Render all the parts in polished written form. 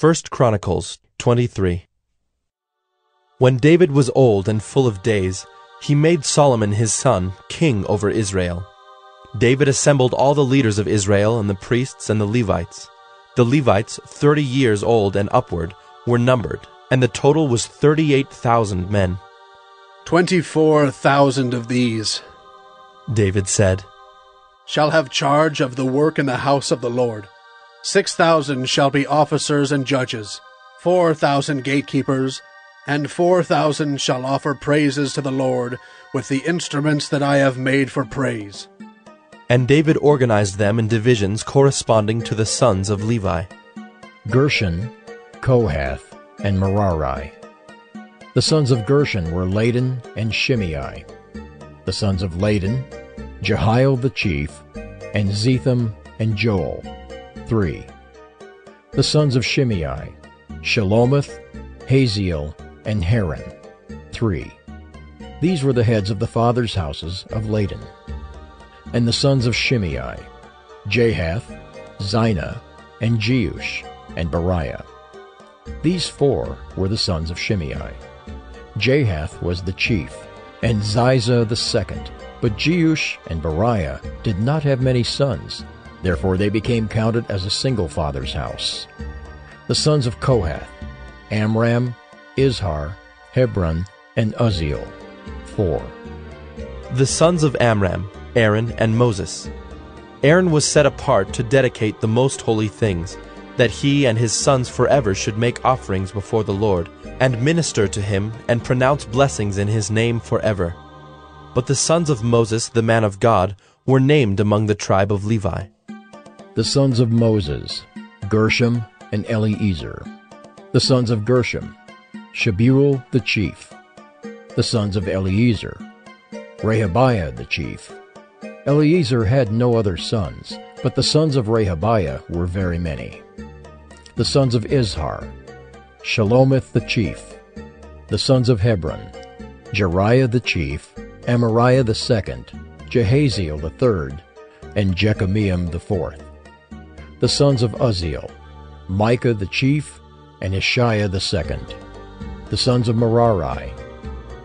1 Chronicles 23. When David was old and full of days, he made Solomon his son king over Israel. David assembled all the leaders of Israel and the priests and the Levites. The Levites, 30 years old and upward, were numbered, and the total was 38,000 men. 24,000 of these, David said, shall have charge of the work in the house of the Lord. 6,000 shall be officers and judges, 4,000 gatekeepers, and 4,000 shall offer praises to the Lord with the instruments that I have made for praise. And David organized them in divisions corresponding to the sons of Levi: Gershon, Kohath, and Merari. The sons of Gershon were Ladan and Shimei. The sons of Ladan, Jehiel the chief, and Zetham and Joel, 3. The sons of Shimei, Shelomith, Haziel, and Haran, 3. These were the heads of the fathers' houses of Ladan. And the sons of Shimei, Jahath, Zinah, and Jeush, and Bariah. These 4 were the sons of Shimei. Jahath was the chief, and Ziza the second, but Jeush and Bariah did not have many sons, therefore they became counted as a single father's house. The sons of Kohath, Amram, Izhar, Hebron, and Uzziel, 4. The sons of Amram, Aaron, and Moses. Aaron was set apart to dedicate the most holy things, that he and his sons forever should make offerings before the Lord, and minister to him, and pronounce blessings in his name forever. But the sons of Moses, the man of God, were named among the tribe of Levi. The sons of Moses, Gershom and Eliezer. The sons of Gershom, Shabuel the chief. The sons of Eliezer, Rehabiah the chief. Eliezer had no other sons, but the sons of Rehabiah were very many. The sons of Izhar, Shelomith the chief. The sons of Hebron, Jeriah the chief, Amariah the second, Jehaziel the third, and Jekameam the fourth. The sons of Uzziel, Micah the chief, and Ishiah the second. The sons of Merari,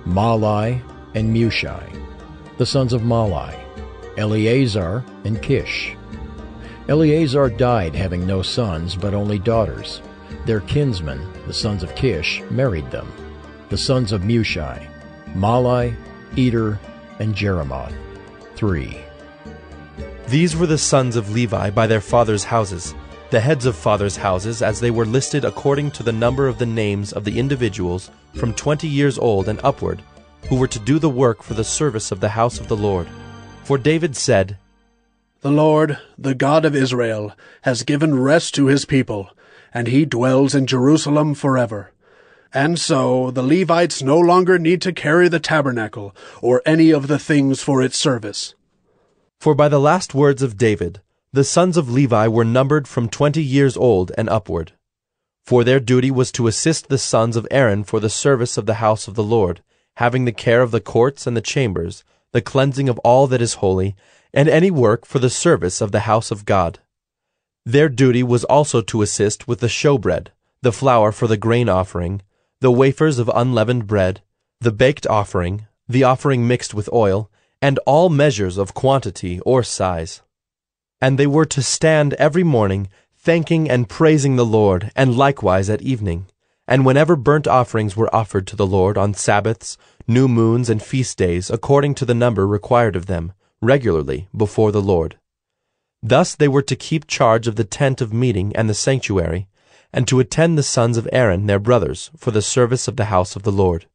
Malai and Mushai. The sons of Malai, Eleazar and Kish. Eleazar died having no sons but only daughters. Their kinsmen, the sons of Kish, married them. The sons of Mushai, Malai, Eder, and Jeremoth, 3. These were the sons of Levi by their fathers' houses, the heads of fathers' houses, as they were listed according to the number of the names of the individuals from 20 years old and upward, who were to do the work for the service of the house of the Lord. For David said, "The Lord, the God of Israel, has given rest to his people, and he dwells in Jerusalem forever. And so the Levites no longer need to carry the tabernacle or any of the things for its service." For by the last words of David, the sons of Levi were numbered from 20 years old and upward. For their duty was to assist the sons of Aaron for the service of the house of the Lord, having the care of the courts and the chambers, the cleansing of all that is holy, and any work for the service of the house of God. Their duty was also to assist with the showbread, the flour for the grain offering, the wafers of unleavened bread, the baked offering, the offering mixed with oil, and all measures of quantity or size. And they were to stand every morning, thanking and praising the Lord, and likewise at evening. And whenever burnt offerings were offered to the Lord on Sabbaths, new moons, and feast days, according to the number required of them, regularly before the Lord. Thus they were to keep charge of the tent of meeting and the sanctuary, and to attend the sons of Aaron, their brothers, for the service of the house of the Lord.